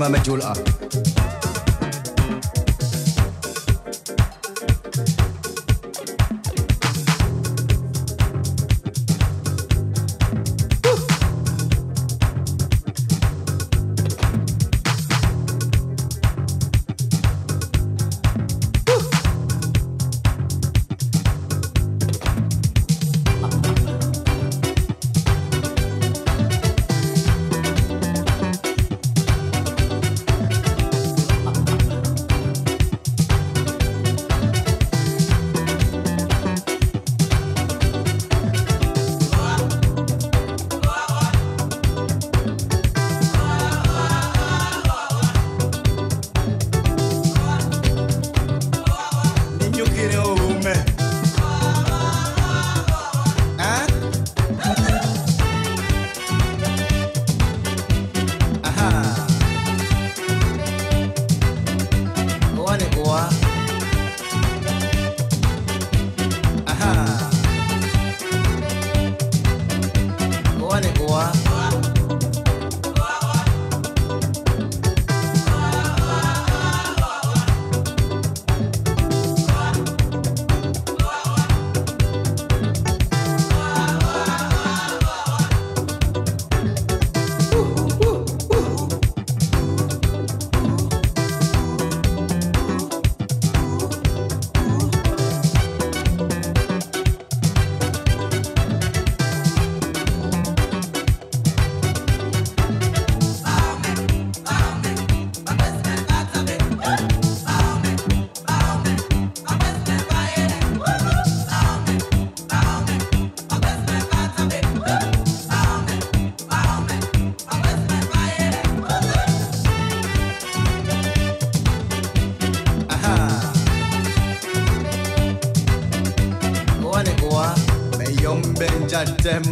ما مجهول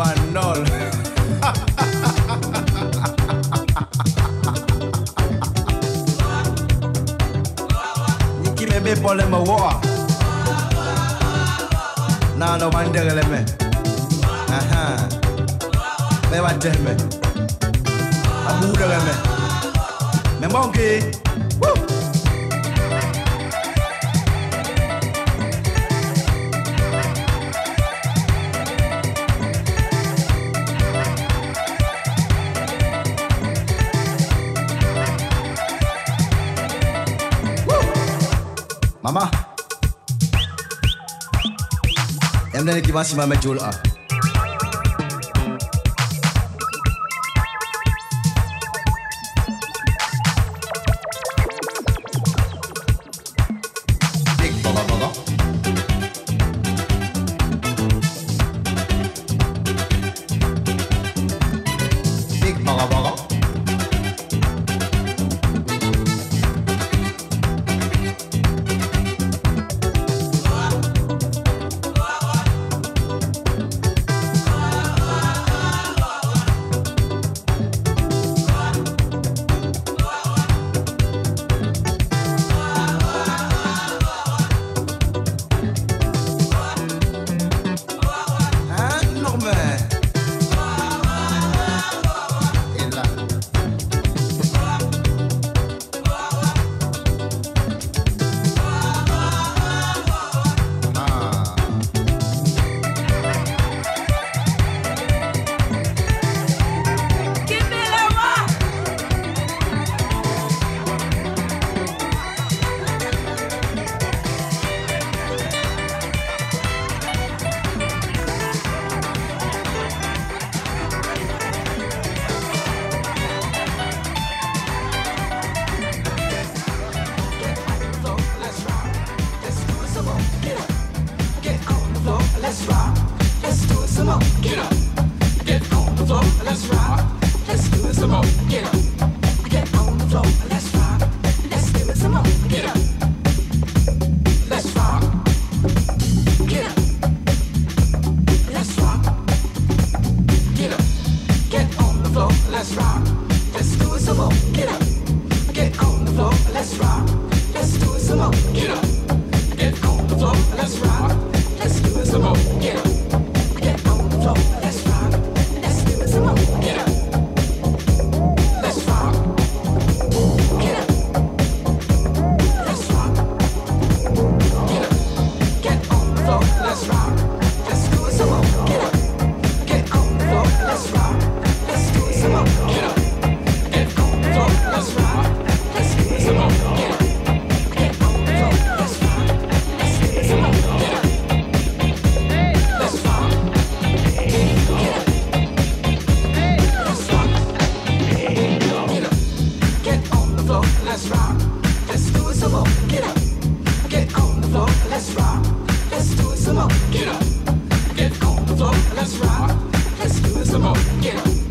Manol. You keep a bit of a war. No, no wonder. Aha. They were dead men. A good element. The monkey. Mama, I'm going to give us my majula. Get on the floor, let's rock, let's do it some more, get up.